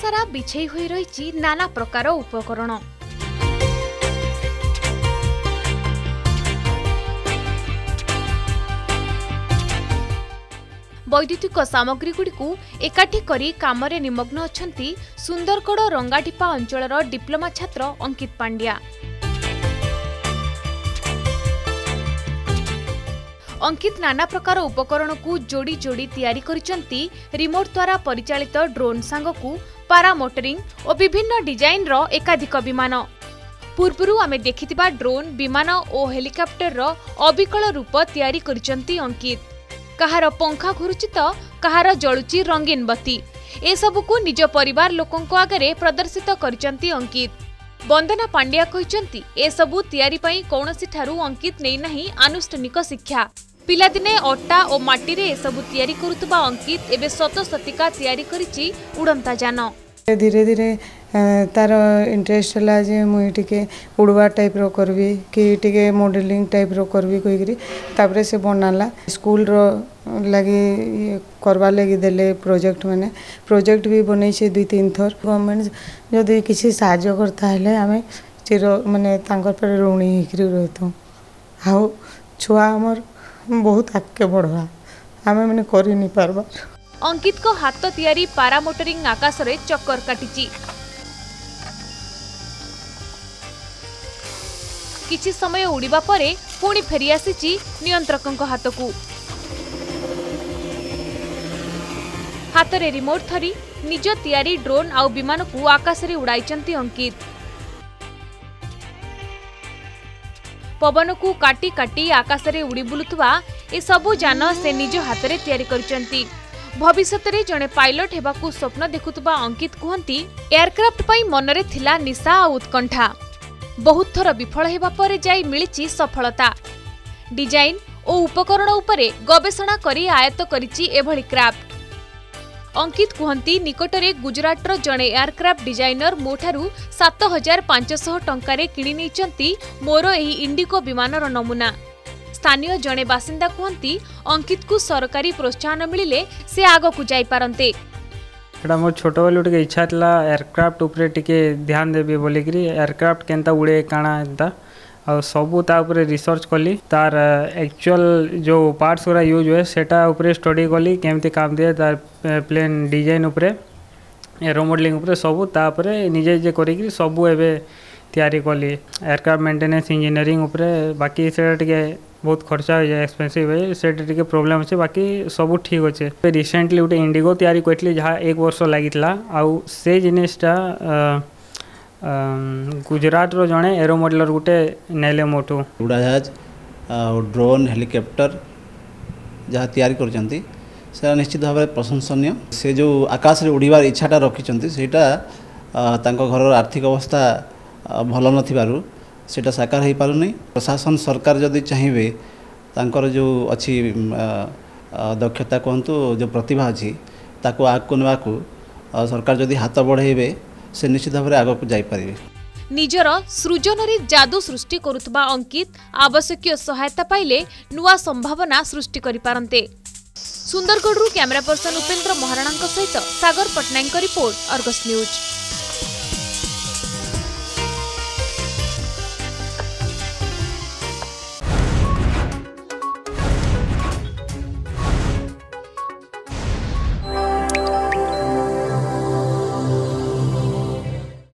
सारा बिछेई होई रही नाना प्रकार उपकरण। वैद्युतिक सामग्री गुड़िकु एकाठी करी कामरे निमग्न अछंती सुंदरगढ़ रंगाटिपा अंचलर डिप्लोमा छात्र अंकित पांड्या। अंकित नाना प्रकार उपकरण को जोड़ी जोड़ी तैयारी करिसंती रिमोट द्वारा परिचालित ड्रोन सांग को पारा मोटरिंग और विभिन्न डिजाइन रो एकाधिक विमान। पूर्व आमे देखिथिबा ड्रोन विमान और हेलिकॉप्टर रो अविकल रूप तैयारी करिसंती अंकित। कहार पंखा घुरुचि तो कहार जलुचि रंगीन बत्ती एसबू को निज परिवार लोकों आगे प्रदर्शित करिसंती अंकित। बंदना पांड्या कहते एसबू तैयारी कौन ठारू अंकित नहीं नहीं आनुष्ठानिक शिक्षा। पिलादिने अट्टा और माटी रे एसबू तैयारी करुवा अंकित एवं शत शतिका तैयारी करिछि उड़ंता जान। धीरे धीरे तार इंटरेस्ट है मुई टे उड़वा टाइप रो करबी कि मॉडलिंग टाइप रो करबी कहीकिपर से बनाला स्कूल रो लगी करवा लगी देले प्रोजेक्ट मैंने प्रोजेक्ट भी बन दुई तीन थर। गवर्नमेंट जदि किसी साज करता है आम चिर मानने ऋणी होता आउ छुआ आमर बहुत आगे बढ़वा आम मैंने करनी पार्बा। अंकित को हाथ तैयारी पारा मोटरिंग आकाश रे चक्कर काटी किछि समय उड़ीबा परे पुणी फेरी आसी नियंत्रकों हाथ को हाथ रे रिमोट धरी निज तैयारी ड्रोन आउ विमान को आकाश रे उड़ाई अंकित। पवन को काटी काटी आकाश रे उड़ी बुलुतवा ए सबु जान से निज हाथ रे तैयारी करचंती। भविष्य में जड़े पायलट होगा स्वप्न देखुवा अंकित कहती एयरक्राफ्ट पर मनरे थिला निशा आ उत्कंठा बहुत थर विफल होगा पर जाई मिली सफलता। डिजाइन और उपकरण उपरे गवेषणा करी आयत्त करिछि एभली क्राफ्ट। अंकित कहती निकटरे गुजराटर जड़े एयरक्राफ्ट डिजाइनर मोठारू 7,500 टंकारे किणी नेइचंती मोर एही इंडिगो विमानर नमूना। स्थानीय जड़े बासिंदा कहती अंकित को सरकारी प्रोत्साहन मिले से आग को जापारते। मोर छोट बेलू टे इच्छा था एयरक्राफ्ट उपरे टिके ध्यान देवी बोलिक एयरक्राफ्ट केनता उड़े काणा एंता आ सबू तापर रिसर्च कली तार एक्चुअल जो पार्ट्स गुरा यूज हुए सेटा उपरे स्टडी कली केमती काम दिए तार प्लेन डिजाइन उपरे एरो मॉडलिंग उपरे सबू तापर निजे जे करी सबू एबे तैयारी कली। एयरक्राफ्ट मेंटेनेंस इंजीनियरिंग उपरे बाकी से टिके बहुत खर्चा हो जाए एक्सपेंसिव है से प्रॉब्लम अच्छे बाकी सब ठीक अच्छे। रिसेंटली गोटे इंडिगो तैयारी करी जहाँ 1 वर्ष लगिता आउ से जिनिसटा गुजरात रो जड़े एरो मॉडलर गोटे नेले मोटू उड़ाजहाज ड्रोन हेलिकॉप्टर जहाँ तैयारी करा निश्चित भाव प्रशंसन से जो आकाश में उड़ीबार इच्छाटा रखिंट सेटा घर आर्थिक अवस्था भल न थी सेटा साकार हो पारनी। प्रशासन सरकार जदि चाहिए तांकर जो अच्छी दक्षता कहतु जो प्रतिभा अच्छी ताको आग को नेवाकू सरकार जदि हाथ बढ़े से निश्चित भाव आग को जापारे। निजर सृजन रे जादू सृष्टि करुवा अंकित आवश्यक सहायता पाइले नुआ संभावना सृष्टि करि पारंते। सुंदरगढ़ कैमरा पर्सन उपेन्द्र महाराणा सहित Sagar Patnaik report Argus news.